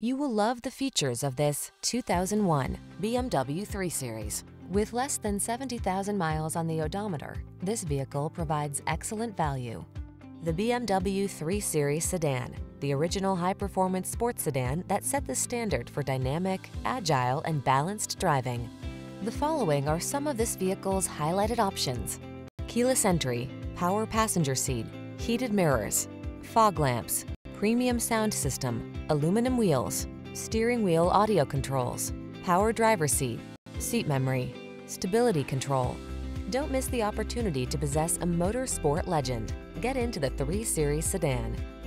You will love the features of this 2001 BMW 3 Series. With less than 70,000 miles on the odometer, this vehicle provides excellent value. The BMW 3 Series Sedan, the original high-performance sports sedan that set the standard for dynamic, agile, and balanced driving. The following are some of this vehicle's highlighted options: keyless entry, power passenger seat, heated mirrors, fog lamps, premium sound system, aluminum wheels, steering wheel audio controls, power driver seat, seat memory, stability control. Don't miss the opportunity to possess a motorsport legend. Get into the 3 Series Sedan.